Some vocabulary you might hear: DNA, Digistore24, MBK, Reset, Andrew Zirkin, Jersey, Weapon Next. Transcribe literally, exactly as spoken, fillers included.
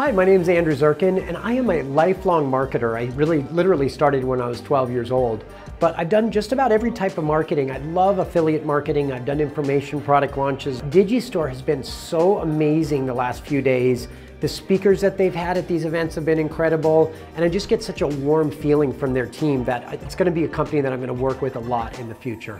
Hi, my name is Andrew Zirkin, and I am a lifelong marketer. I really literally started when I was twelve years old, but I've done just about every type of marketing. I love affiliate marketing. I've done information product launches. Digistore has been so amazing the last few days. The speakers that they've had at these events have been incredible, and I just get such a warm feeling from their team that it's going to be a company that I'm going to work with a lot in the future.